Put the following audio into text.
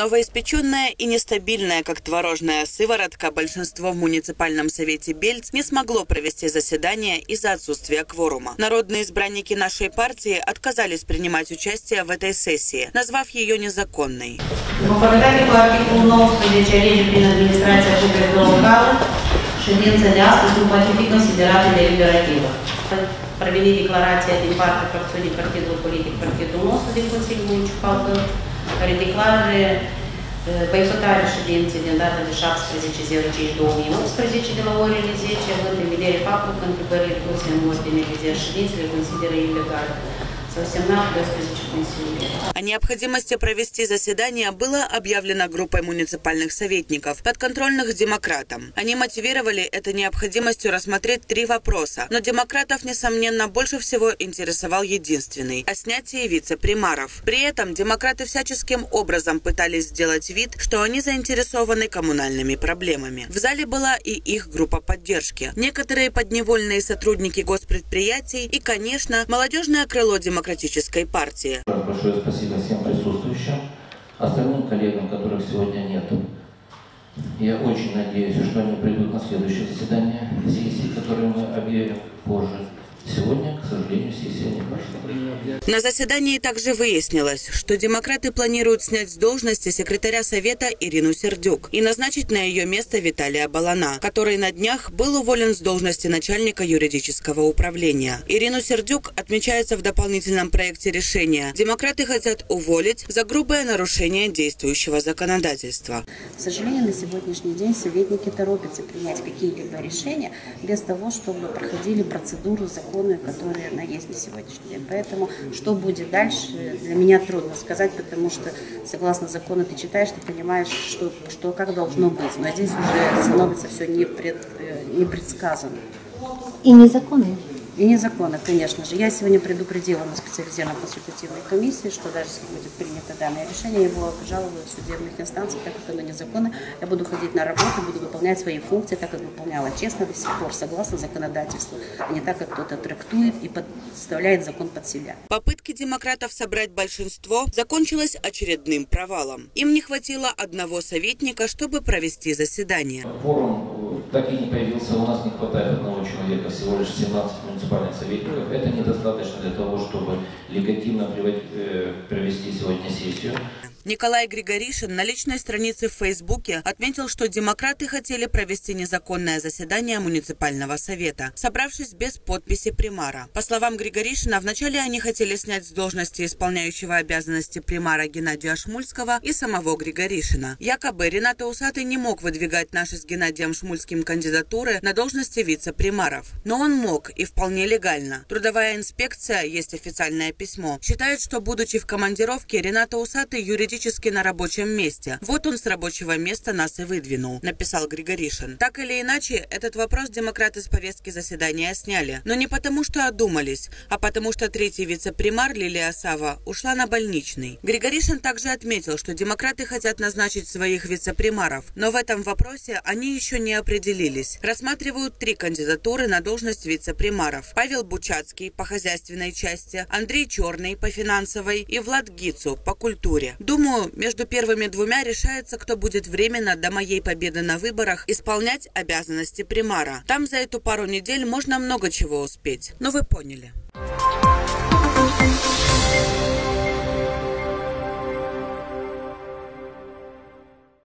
Новоиспеченная и нестабильная, как творожная сыворотка, большинство в муниципальном совете Бельц не смогло провести заседание из-за отсутствия кворума. Народные избранники нашей партии отказались принимать участие в этой сессии, назвав ее незаконной. Провели декларацию от импарта фракционной партии политик партии Дуносу, где консильную чупалку, декларации băiețotarele ședințe din data de 17 2018 de la orele 10, având în vedere faptul că întrebările puse în ordine de zi a ședinței le consideră ilegale. О необходимости провести заседание было объявлено группой муниципальных советников, подконтрольных демократам. Они мотивировали это необходимостью рассмотреть три вопроса, но демократов, несомненно, больше всего интересовал единственный – о снятии вице-примаров. При этом демократы всяческим образом пытались сделать вид, что они заинтересованы коммунальными проблемами. В зале была и их группа поддержки, некоторые подневольные сотрудники госпредприятий и, конечно, молодежное крыло демократической партии. Большое спасибо всем присутствующим, остальным коллегам, которых сегодня нет. Я очень надеюсь, что они придут на следующее заседание сессии, которое мы объявим позже. Сегодня, к сожалению, сессия не прошла. На заседании также выяснилось, что демократы планируют снять с должности секретаря совета Ирину Сердюк и назначить на ее место Виталия Балана, который на днях был уволен с должности начальника юридического управления. Ирину Сердюк отмечается в дополнительном проекте решения. Демократы хотят уволить за грубое нарушение действующего законодательства. К сожалению, на сегодняшний день советники торопятся принять какие-либо решения без того, чтобы проходили процедуру закона, которые она есть на сегодняшний день. Поэтому что будет дальше, для меня трудно сказать, потому что согласно закону ты читаешь, ты понимаешь, что как должно быть. Но здесь уже становится все непредсказанно. И незаконно. И незаконно, конечно же. Я сегодня предупредила на специализированной консультативной комиссии, что даже если будет принято данное решение, я его обжалую в судебных инстанциях, так как оно незаконно. Я буду ходить на работу, буду выполнять свои функции, так как выполняла честно до сих пор, согласно законодательству, а не так, как кто-то трактует и подставляет закон под себя. Попытки демократов собрать большинство закончилась очередным провалом. Им не хватило одного советника, чтобы провести заседание. Так и не появился, у нас не хватает одного человека, всего лишь 17 муниципальных советников. Это недостаточно для того, чтобы легитимно провести сегодня сессию. Николай Григоришин на личной странице в Фейсбуке отметил, что демократы хотели провести незаконное заседание муниципального совета, собравшись без подписи примара. По словам Григоришина, вначале они хотели снять с должности исполняющего обязанности примара Геннадия Шмульского и самого Григоришина. Якобы Ренато Усатый не мог выдвигать наши с Геннадием Шмульским кандидатуры на должности вице-примаров. Но он мог и вполне легально. Трудовая инспекция, есть официальное письмо, считает, что, будучи в командировке, Ренато Усатый юридически на рабочем месте. Вот он с рабочего места нас и выдвинул, написал Григоришин. Так или иначе, этот вопрос демократы с повестки заседания сняли. Но не потому, что одумались, а потому, что третий вице-примар Лилия Сава ушла на больничный. Григоришин также отметил, что демократы хотят назначить своих вице-примаров, но в этом вопросе они еще не определились. Рассматривают три кандидатуры на должность вице-примаров: Павел Бучацкий по хозяйственной части, Андрей Черный по финансовой и Влад Гицу по культуре. Думаю, между первыми двумя решается, кто будет временно до моей победы на выборах исполнять обязанности примара. Там за эту пару недель можно много чего успеть. Но вы поняли.